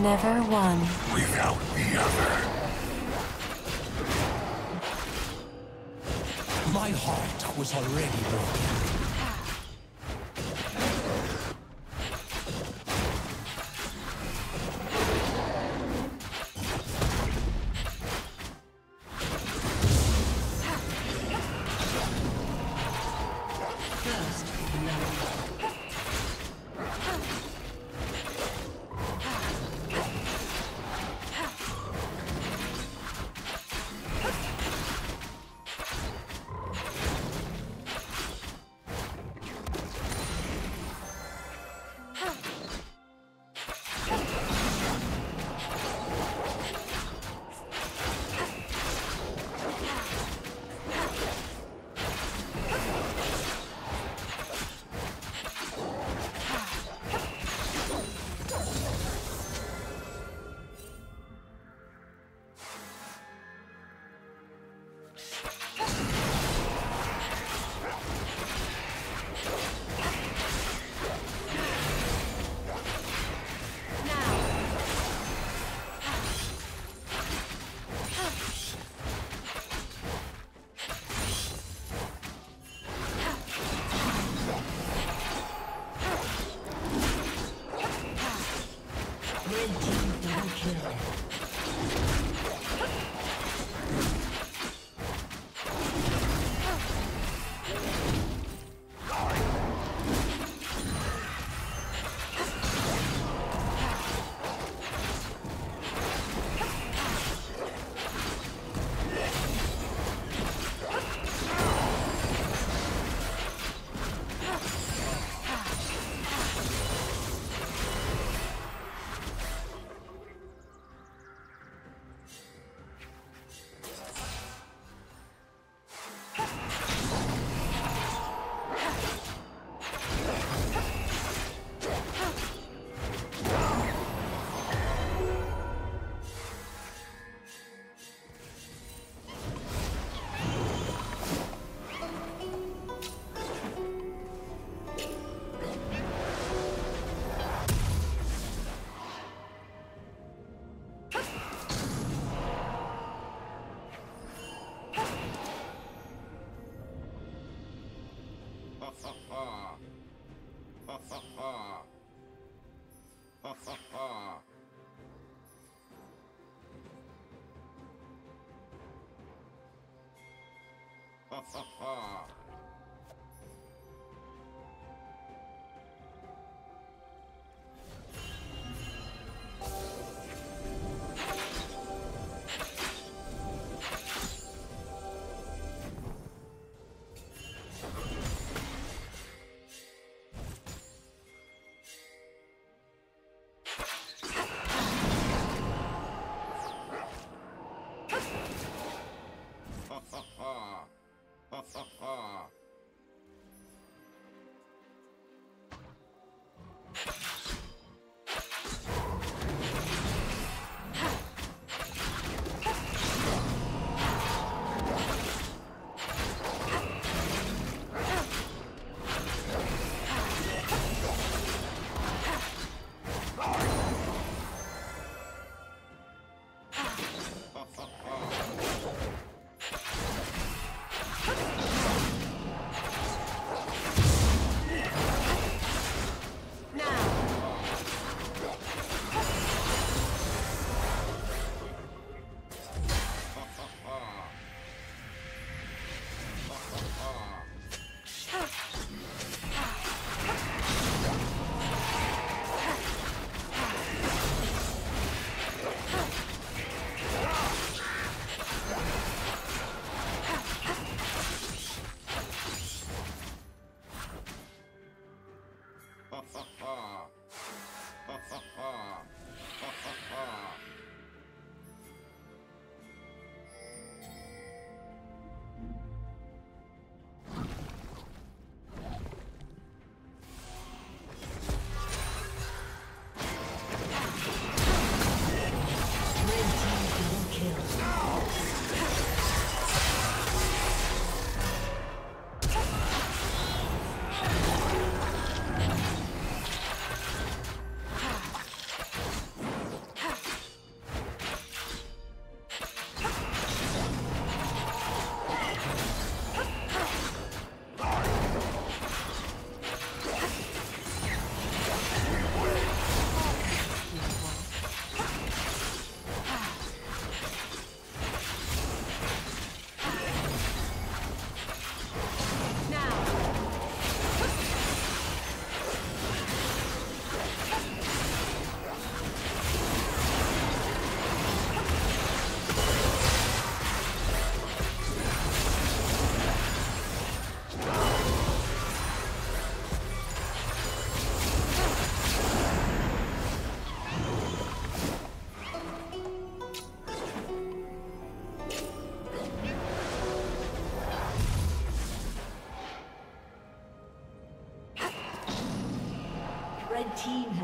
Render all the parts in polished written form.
Never one without the other. My heart was already broken.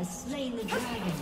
has slain the dragon.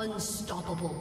Unstoppable.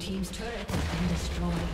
team's turret has been destroyed.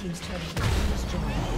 team's turret has been destroyed.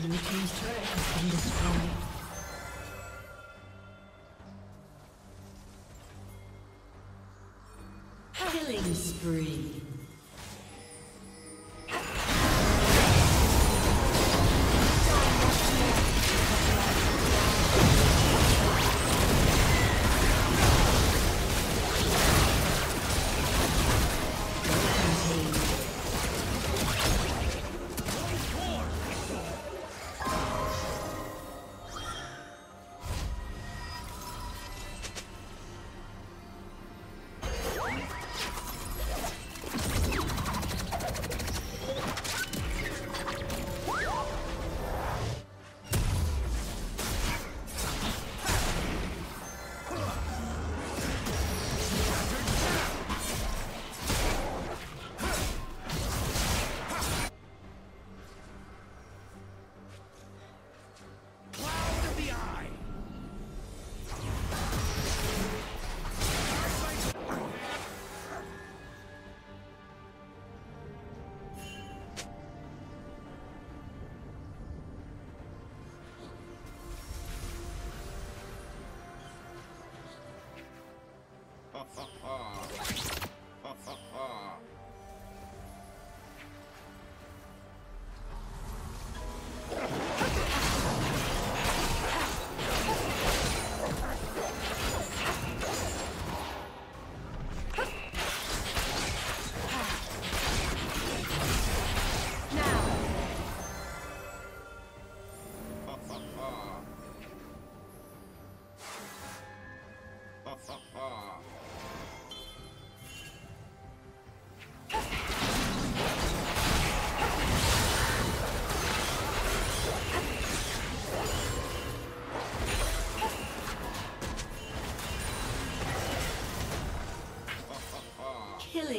Blue team's turret has been destroyed. Killing spree.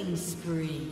Killing spree.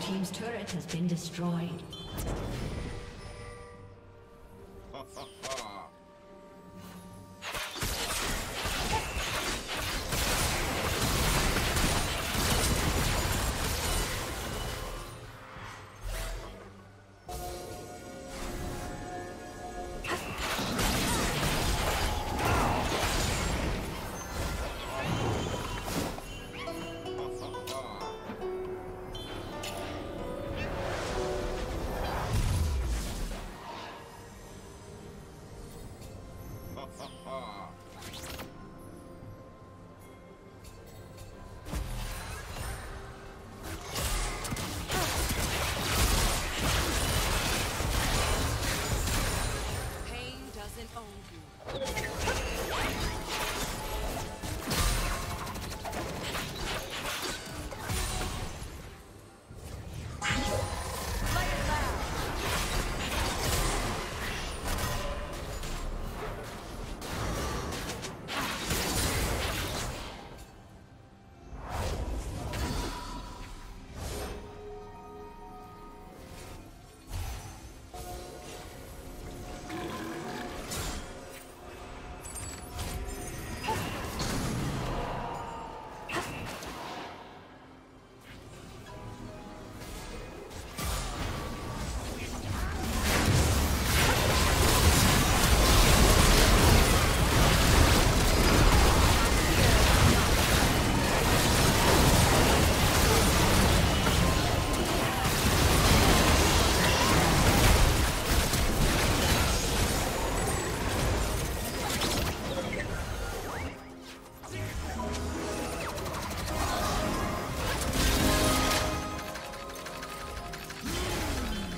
Team's turret has been destroyed.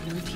Blue team's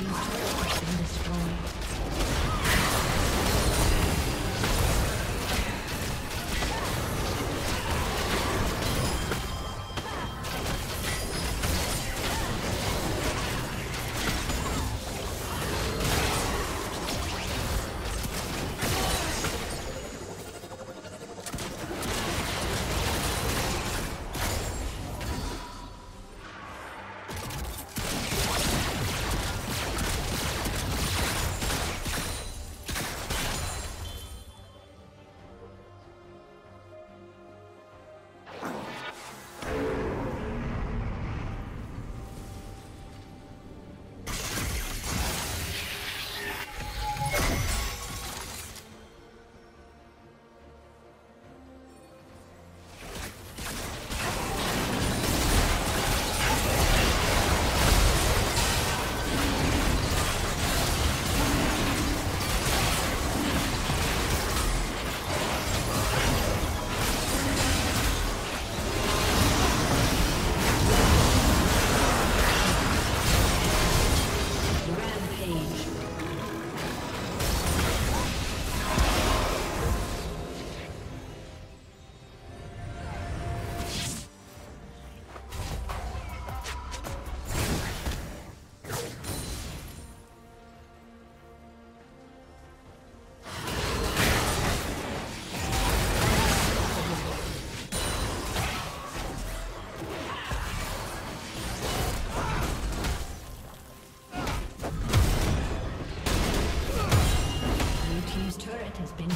turret has been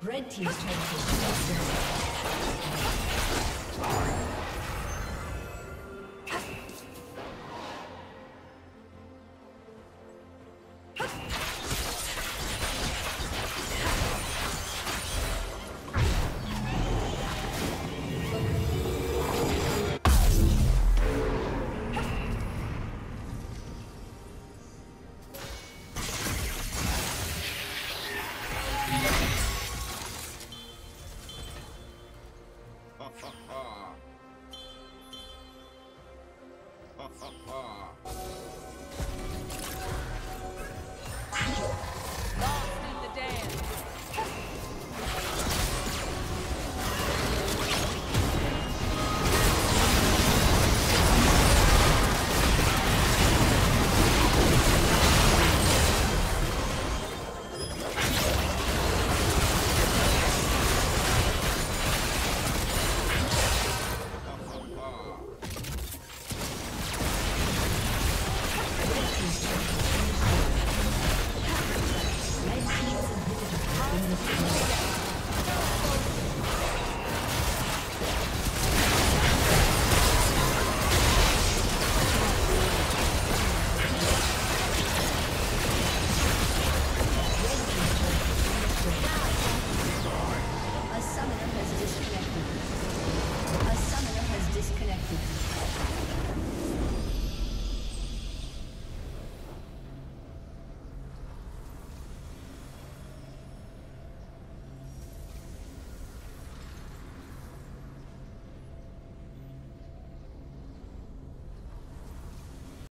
Red team's turn to